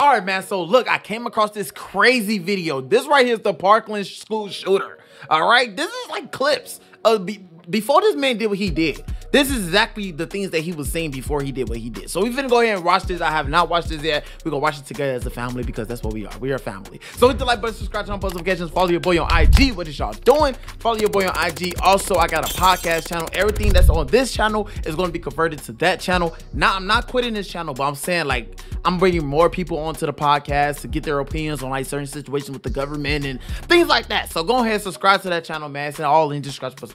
All right, man, so look, I came across this crazy video. This right here is the Parkland school shooter, all right? This is like clips of before this man did what he did. This is exactly the things that he was saying before he did what he did. So we're gonna go ahead and watch this. I have not watched this yet. We're gonna watch it together as a family because that's what we are. We are a family. So hit the like button, subscribe to post notifications, follow your boy on IG. What is y'all doing? Follow your boy on IG. Also, I got a podcast channel. Everything that's on this channel is gonna be converted to that channel. Now, I'm not quitting this channel, but I'm saying like, I'm bringing more people onto the podcast to get their opinions on like certain situations with the government and things like that. So go ahead and subscribe to that channel, man. It's in all the description.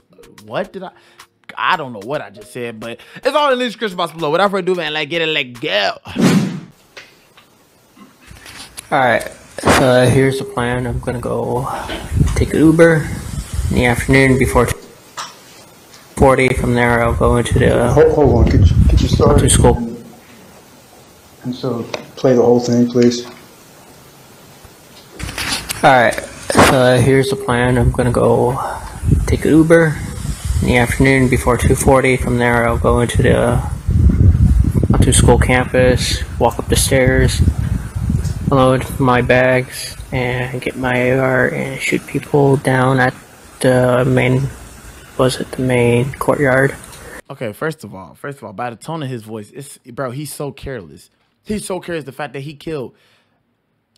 What did I don't know what I just said, but it's all in the description box below. Without further ado, man, like, get it, like, go. Alright, so here's the plan. I'm gonna go take an Uber in the afternoon before 40. From there, I'll go into the... Hold on, could you start? ...to school. And so, play the whole thing, please. Alright, so here's the plan. I'm gonna go take an Uber in the afternoon before 2:40. From there, I'll go into the onto school campus, walk up the stairs, load my bags, and get my AR and shoot people down at the main courtyard. Okay, first of all, by the tone of his voice, it's bro, he's so careless. He's so careless. The fact that he killed,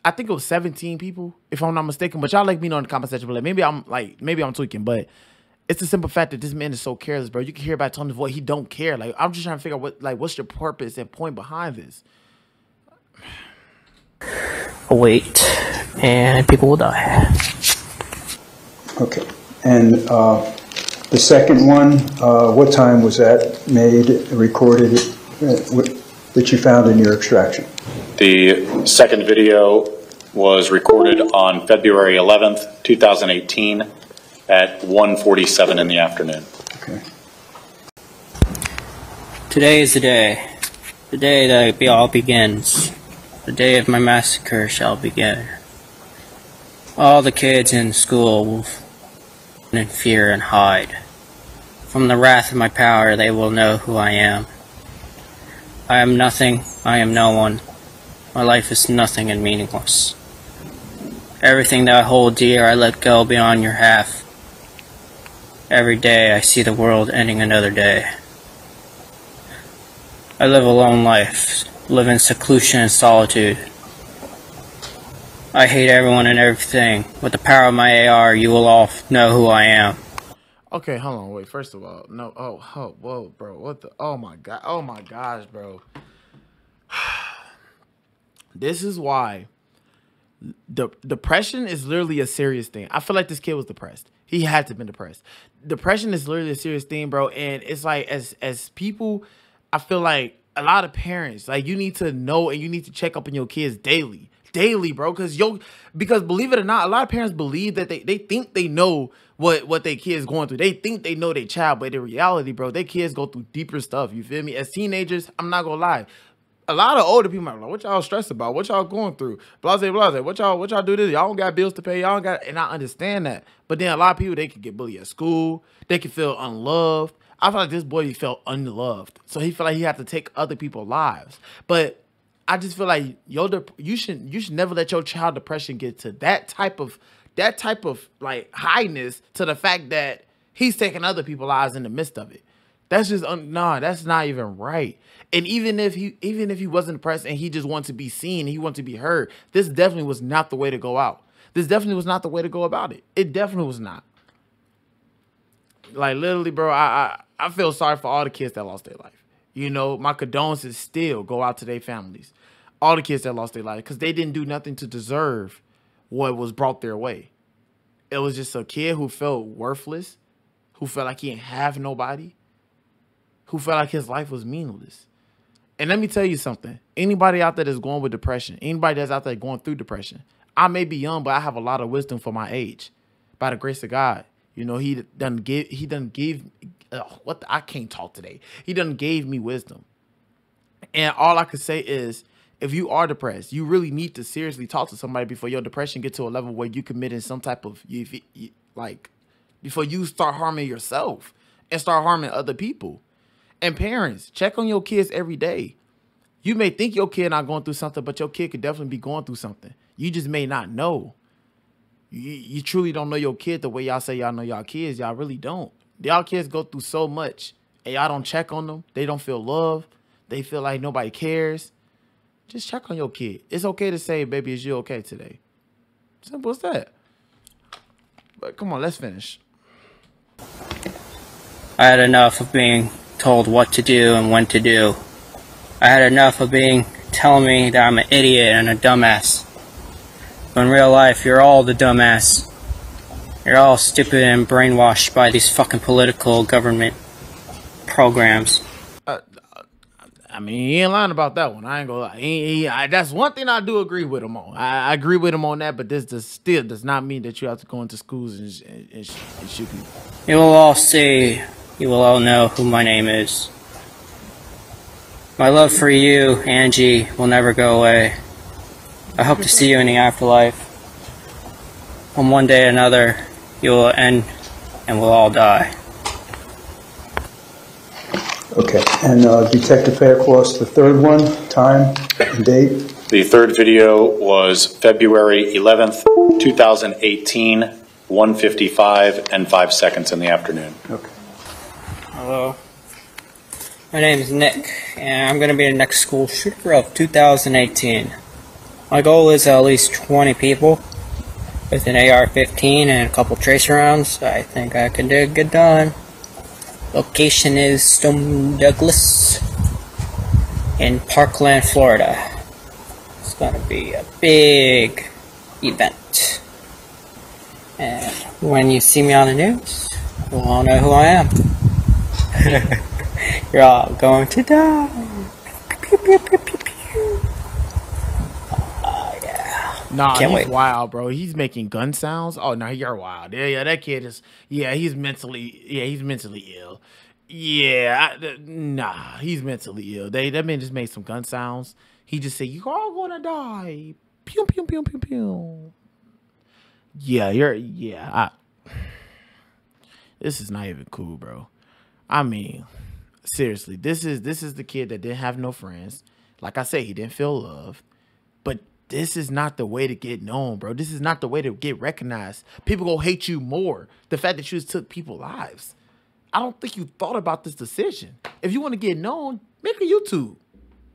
I think it was 17 people, if I'm not mistaken. But y'all let me know in the comment section below. Maybe I'm tweaking, but it's the simple fact that this man is so careless, bro. You can hear by telling the voice he don't care. Like, I'm just trying to figure out what, like, what's your purpose and point behind this? Wait, and people will die. Okay, and the second one, what time was that made, recorded, that you found in your extraction? The second video was recorded on February 11th, 2018. At 1:47 in the afternoon. Okay. Today is the day. The day that it all begins. The day of my massacre shall begin. All the kids in school will run in fear and hide. From the wrath of my power, they will know who I am. I am nothing. I am no one. My life is nothing and meaningless. Everything that I hold dear, I let go beyond your half. Every day I see the world ending another day. I live a lone life, live in seclusion and solitude. I hate everyone and everything. With the power of my AR, you will all know who I am. Okay, hold on, wait, first of all, no, oh, whoa, bro, what the, oh my gosh, bro. This is why depression is literally a serious thing. I feel like this kid was depressed. He had to have been depressed. Depression is literally a serious thing, bro. And it's like, as people, I feel like a lot of parents, like, you need to know and you need to check up on your kids daily. Daily, bro. Because believe it or not, a lot of parents believe that they think they know what their kids going through. They think they know their child, but in reality, bro, their kids go through deeper stuff. You feel me? As teenagers, I'm not gonna lie, a lot of older people are like, what y'all stressed about? What y'all going through? Blase, blase. What y'all do this? Y'all don't got bills to pay. Y'all got, and I understand that. But then a lot of people, they can get bullied at school. They can feel unloved. I feel like this boy, he felt unloved. So he felt like he had to take other people's lives. But I just feel like you should never let your child depression get to that type of like highness, to the fact that he's taking other people's lives in the midst of it. That's just, nah, that's not even right. And even if he wasn't depressed and he just wanted to be seen, he wanted to be heard, this definitely was not the way to go out. This definitely was not the way to go about it. It definitely was not. Like, literally, bro, I feel sorry for all the kids that lost their life. You know, my condolences still go out to their families. All the kids that lost their life, because they didn't do nothing to deserve what was brought their way. It was just a kid who felt worthless, who felt like he didn't have nobody, who felt like his life was meaningless. And let me tell you something. Anybody out there that's going with depression, anybody that's out there going through depression, I may be young, but I have a lot of wisdom for my age. By the grace of God, you know, He done gave me wisdom. And all I could say is, if you are depressed, you really need to seriously talk to somebody before your depression gets to a level where you committing some type of, like, before you start harming yourself and start harming other people. And parents, check on your kids every day. You may think your kid not going through something, but your kid could definitely be going through something. You just may not know. You truly don't know your kid the way y'all say y'all know y'all kids. Y'all really don't. Y'all kids go through so much, and y'all don't check on them. They don't feel love. They feel like nobody cares. Just check on your kid. It's okay to say, baby, is you okay today? Simple as that. But come on, let's finish. I had enough of being told what to do and when to do. I had enough of being telling me that I'm an idiot and a dumbass. But in real life, you're all the dumbass. You're all stupid and brainwashed by these fucking political government programs. I mean, he ain't lying about that one. I ain't gonna lie. That's one thing I do agree with him on. I agree with him on that, but this still does not mean that you have to go into schools and shoot people. You will all see, you will all know who my name is. My love for you, Angie, will never go away. I hope to see you in the afterlife. When one day or another, you will end and we'll all die. Okay, and Detective Fairclough, the third one, time and date? The third video was February 11th, 2018, 1:55 and 5 seconds in the afternoon. Okay. Hello, my name is Nick, and I'm going to be the next school shooter of 2018. My goal is at least 20 people with an AR-15 and a couple tracer rounds. I think I can get done. Location is Stoneman Douglas in Parkland, Florida. It's gonna be a big event. And when you see me on the news, you'll all know who I am. You're all going to die. Oh, yeah. Nah, can't wait. Wild, bro. He's making gun sounds. Oh, nah, you're wild. Yeah, that kid is, he's mentally ill. Yeah, he's mentally ill. That man just made some gun sounds. He just said, you all gonna die. Pew, pew, pew, pew, pew. Yeah, this is not even cool, bro. I mean, seriously, this is the kid that didn't have no friends. Like I said, he didn't feel love. But this is not the way to get known, bro. This is not the way to get recognized. People gonna hate you more. The fact that you just took people's lives. I don't think you thought about this decision. If you want to get known, make a YouTube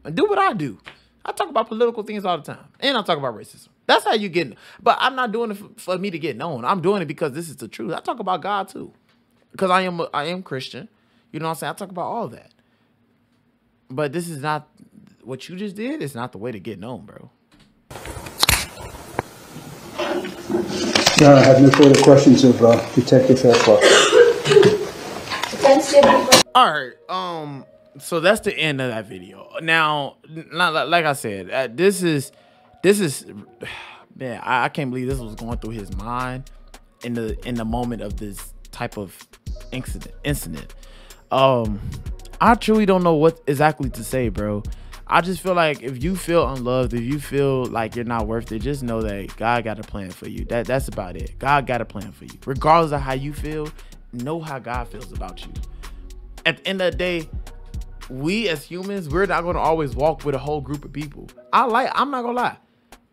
and do what I do. I talk about political things all the time, and I talk about racism. That's how you get known. But I'm not doing it for me to get known. I'm doing it because this is the truth. I talk about God too, because I am Christian. You know what I'm saying? I talk about all that. But this is not what you just did. It's not the way to get known, bro. No, I have no further questions of Detective Fairclough. All right. So that's the end of that video. Now, like I said, this is, man, I can't believe this was going through his mind in the moment of this type of incident. I truly don't know what exactly to say, bro. I just feel like if you feel unloved, if you feel like you're not worth it, just know that God got a plan for you. That's about it. God got a plan for you. Regardless of how you feel, know how God feels about you. At the end of the day, we as humans, we're not going to always walk with a whole group of people. I'm not going to lie.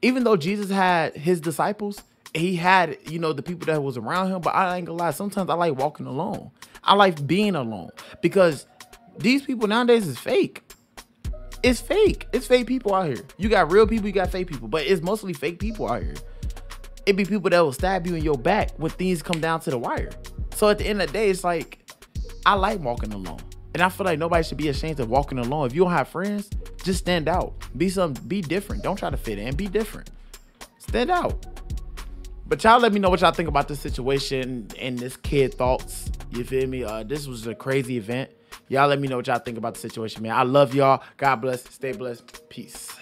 Even though Jesus had his disciples, he had, you know, the people that was around him, but I ain't going to lie. Sometimes I like walking alone. I like being alone because these people nowadays is fake. It's fake. It's fake people out here. You got real people, you got fake people, but it's mostly fake people out here. It be people that will stab you in your back when things come down to the wire. So at the end of the day, it's like, I like walking alone. And I feel like nobody should be ashamed of walking alone. If you don't have friends, just stand out. Be different. Don't try to fit in. Be different. Stand out. But y'all let me know what y'all think about this situation and this kid thoughts. You feel me? This was a crazy event. Y'all let me know what y'all think about the situation, man. I love y'all. God bless. Stay blessed. Peace.